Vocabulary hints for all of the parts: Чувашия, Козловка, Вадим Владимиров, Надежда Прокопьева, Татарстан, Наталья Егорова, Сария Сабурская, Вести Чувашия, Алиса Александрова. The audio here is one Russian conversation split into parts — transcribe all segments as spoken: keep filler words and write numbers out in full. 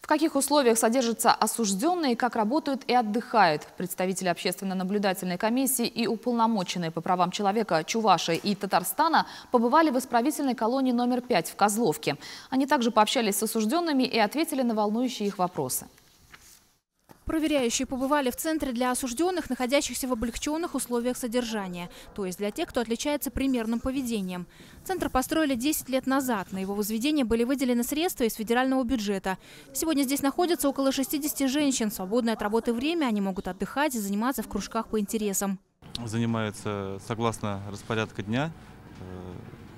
В каких условиях содержатся осужденные, как работают и отдыхают, представители общественно-наблюдательной комиссии и уполномоченные по правам человека Чувашии и Татарстана побывали в исправительной колонии номер пять в Козловке. Они также пообщались с осужденными и ответили на волнующие их вопросы. Проверяющие побывали в центре для осужденных, находящихся в облегченных условиях содержания, то есть для тех, кто отличается примерным поведением. Центр построили десять лет назад. На его возведение были выделены средства из федерального бюджета. Сегодня здесь находится около шестидесяти женщин. Свободное от работы время они могут отдыхать и заниматься в кружках по интересам. Занимаются согласно распорядка дня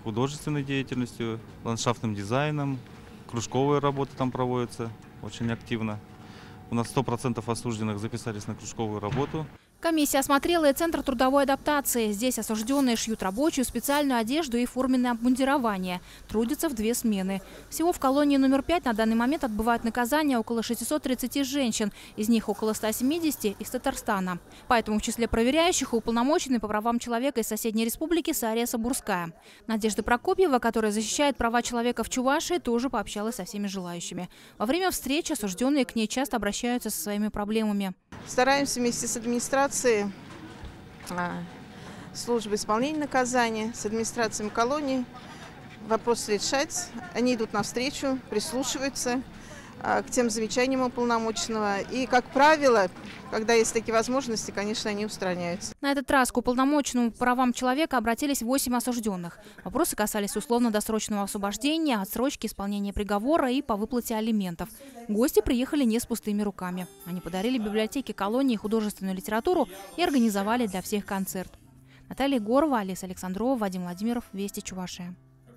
художественной деятельностью, ландшафтным дизайном, кружковые работы там проводятся очень активно. У нас сто процентов осужденных записались на кружковую работу. Комиссия осмотрела и центр трудовой адаптации. Здесь осужденные шьют рабочую, специальную одежду и форменное обмундирование. Трудятся в две смены. Всего в колонии номер пять на данный момент отбывают наказание около шестисот тридцати женщин. Из них около ста семидесяти из Татарстана. Поэтому в числе проверяющих уполномоченный по правам человека из соседней республики Сария Сабурская. Надежда Прокопьева, которая защищает права человека в Чувашии, тоже пообщалась со всеми желающими. Во время встречи осужденные к ней часто обращаются со своими проблемами. Стараемся вместе с администрацией службы исполнения наказания, с администрациями колонии вопрос решать. Они идут навстречу, прислушиваются к тем замечаниям уполномоченного. И, как правило, когда есть такие возможности, конечно, они устраняются. На этот раз к уполномоченному по правам человека обратились восемь осужденных. Вопросы касались условно-досрочного освобождения, отсрочки исполнения приговора и по выплате алиментов. Гости приехали не с пустыми руками. Они подарили библиотеке колонии художественную литературу и организовали для всех концерт. Наталья Егорова, Алиса Александрова, Вадим Владимиров, Вести Чувашия.